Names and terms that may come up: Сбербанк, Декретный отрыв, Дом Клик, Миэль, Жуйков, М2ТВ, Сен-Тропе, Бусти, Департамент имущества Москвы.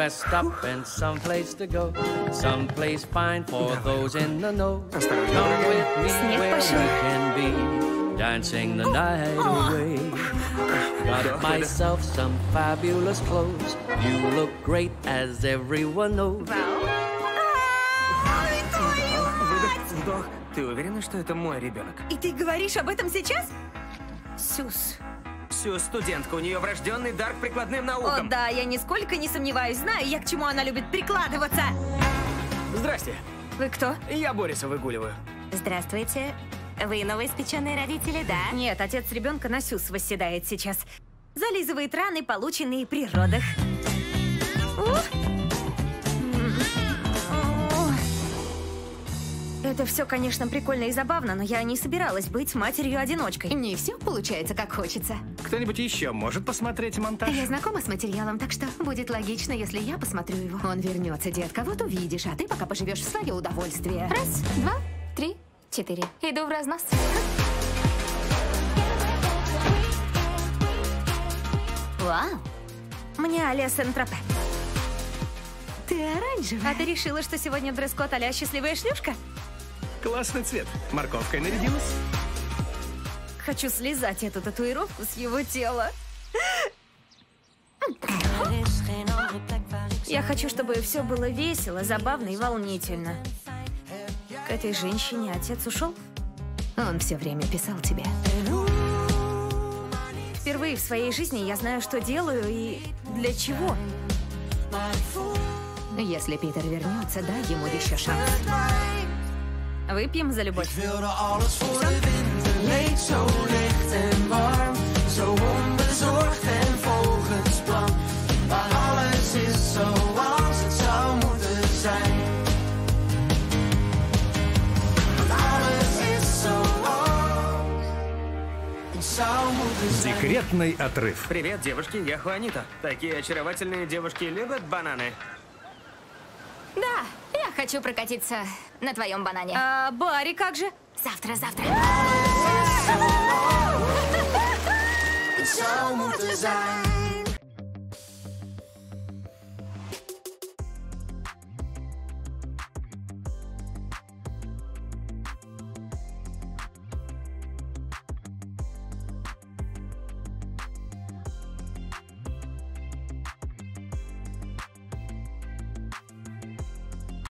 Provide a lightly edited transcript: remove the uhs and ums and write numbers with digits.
dressed up and someplace to go, someplace fine for those in the know. Come with me where we can be, dancing the night away. Got myself some fabulous clothes. You look great as everyone knows. Вдох. Ты уверена, что это мой ребенок? И ты говоришь об этом сейчас? Сюз. Сюз студентка, у нее врожденный дар к прикладным наукам. О да, я нисколько не сомневаюсь, знаю я, к чему она любит прикладываться. Здрасте. Вы кто? Я Бориса выгуливаю. Здравствуйте. Вы новоиспеченные родители, да? Нет, отец ребенка на Сюз восседает сейчас. Зализывает раны, полученные при родах. Это все, конечно, прикольно и забавно, но я не собиралась быть матерью-одиночкой. Не все получается, как хочется. Кто-нибудь еще может посмотреть монтаж? Я знакома с материалом, так что будет логично, если я посмотрю его. Он вернется, детка, вот увидишь, а ты пока поживешь в свое удовольствие. Раз, два, три, четыре. Иду в разнос. Вау. Мне а-ля Сен-Тропе. Ты оранжевая. А ты решила, что сегодня дресс-код а-ля счастливая шлюшка? Классный цвет. Морковкой нарядилась. Хочу слезать эту татуировку с его тела. Я хочу, чтобы все было весело, забавно и волнительно. К этой женщине отец ушел? Он все время писал тебе. Впервые в своей жизни я знаю, что делаю и для чего. Если Питер вернется, дай ему еще шанс. Выпьем за любовь. Декретный отрыв. Привет, девушки, я Хуанита. Такие очаровательные девушки любят бананы. Да, я хочу прокатиться на твоем банане. А Барри как же? Завтра.